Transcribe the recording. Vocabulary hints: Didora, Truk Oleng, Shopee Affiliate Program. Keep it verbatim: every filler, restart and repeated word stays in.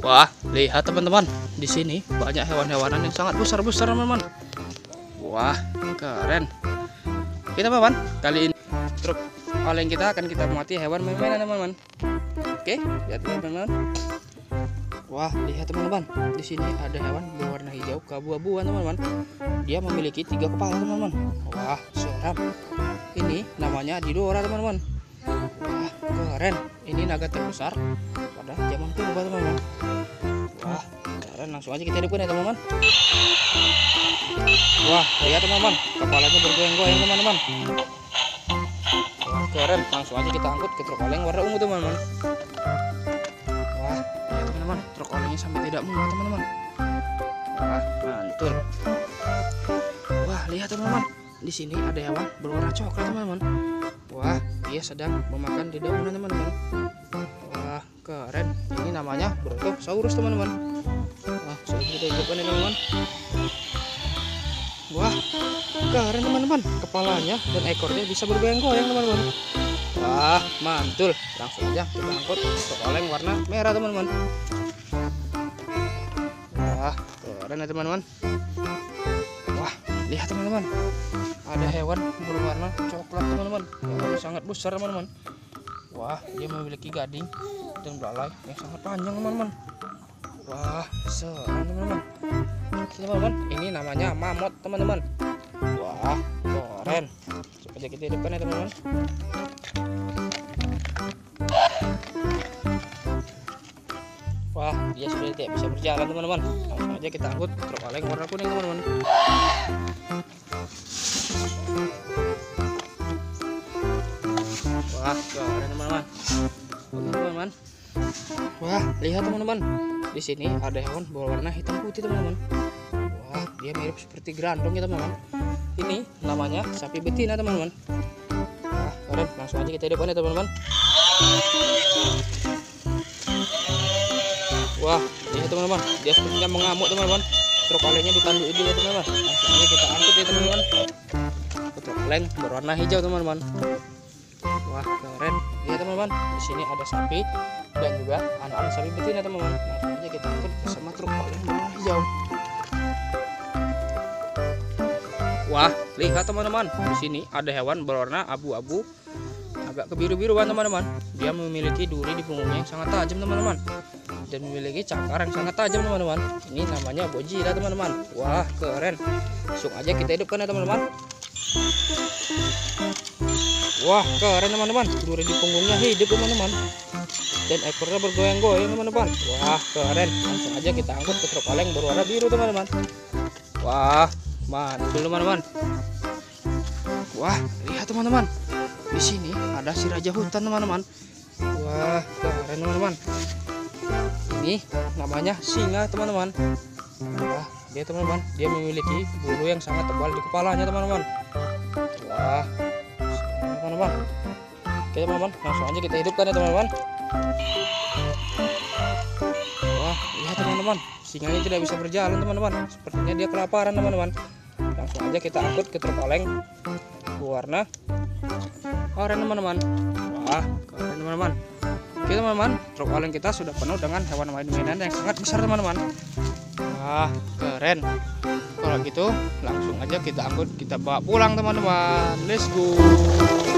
Wah, lihat teman-teman, di sini banyak hewan-hewanan yang sangat besar-besar, teman-teman. Wah, keren. Kita, teman-teman, kali ini truk oleng kita akan kita mati hewan mainan, teman-teman. Oke, lihat teman-teman. Wah, lihat teman-teman, di sini ada hewan berwarna hijau keabu-abuan, teman-teman. Dia memiliki tiga kepala, teman-teman. Wah, seram. Ini namanya Didora, teman-teman. Wah, keren. Ini naga terbesar pada zaman purba, teman-teman. Wah, keren. Langsung aja kita hidupkan ya, teman-teman. Wah, lihat teman-teman, kepalanya bergoyang-goyang, teman-teman. Wah, keren. Langsung aja kita angkut ke truk oleng warna ungu, teman-teman. Truk olengnya sampai tidak muat, teman-teman. Wah, mantul. Wah, lihat teman-teman, di sini ada hewan berwarna coklat, teman-teman. Wah, dia sedang memakan dedaunan, teman-teman. Wah, keren. Ini namanya Brachiosaurus, teman-teman. Wah, sudah kita hidupkan ya, teman-teman. Wah, keren, teman-teman. Kepalanya dan ekornya bisa bergoyang-goyang, teman-teman. Wah, mantul. Langsung aja kita angkut truk oleng warna merah, teman-teman. Wah, keren ya teman-teman. Wah, lihat teman-teman, ada hewan berwarna coklat, teman-teman. Hewan sangat besar, teman-teman. Wah, dia memiliki gading dan belalai yang sangat panjang, teman-teman. Wah, seram, teman-teman. Teman-teman, ini namanya mamut, teman-teman. Wah, keren. Coba aja kita hidupkan ya, teman-teman. Wah, dia sudah tidak bisa berjalan, teman-teman. Langsung aja kita angkut truk oleng warna kuning, teman-teman. Wah, keren teman-teman. Teman-teman. Wah, lihat teman-teman. Di sini ada hewan berwarna hitam putih, teman-teman. Wah, dia mirip seperti grandong ya, teman-teman. Ini namanya sapi betina, teman-teman. Wah, keren. Langsung aja kita hidupkan ya, teman-teman. Wah, lihat teman-teman, dia sepertinya mengamuk, teman-teman. Truk olengnya ditanduk juga, teman-teman. Langsung aja kita angkut ya, teman-teman. Truk oleng berwarna hijau, teman-teman. Wah, keren. Lihat teman-teman, di sini ada sapi dan juga anak-anak sapi betina, teman-teman. Langsung aja kita angkut bersama truk oleng berwarna hijau. Wah, lihat teman-teman, di sini ada hewan berwarna abu-abu agak kebiru-biruan, teman-teman. Dia memiliki duri di punggungnya yang sangat tajam, teman-teman. Dan memiliki cakar yang sangat tajam, teman-teman. Ini namanya Bojira, teman-teman. Wah, keren. Langsung aja kita hidupkan ya, teman-teman. Wah, keren, teman-teman. Duri di punggungnya hidup, teman-teman. Dan ekornya bergoyang-goyang, teman-teman. Wah, keren. Langsung aja kita angkut ke truk oleng berwarna biru, teman-teman. Wah, mantul, teman-teman. Wah, lihat, teman-teman. Di sini ada si raja hutan, teman-teman. Wah, keren, teman-teman. Ini namanya singa, teman-teman. Wah, dia teman-teman, dia memiliki bulu yang sangat tebal di kepalanya, teman-teman. Wah, teman-teman. Oke, teman-teman, langsung aja kita hidupkan ya, teman-teman. Wah, lihat teman-teman, singanya tidak bisa berjalan, teman-teman. Sepertinya dia kelaparan, teman-teman. Langsung aja kita angkut ke truk oleng warna oranye, teman-teman. Wah, keren, teman-teman. Oke teman-teman, truk oleng kita sudah penuh dengan hewan mainan yang sangat besar, teman-teman. Wah, keren. Kalau gitu langsung aja kita angkut, kita bawa pulang, teman-teman. Let's go.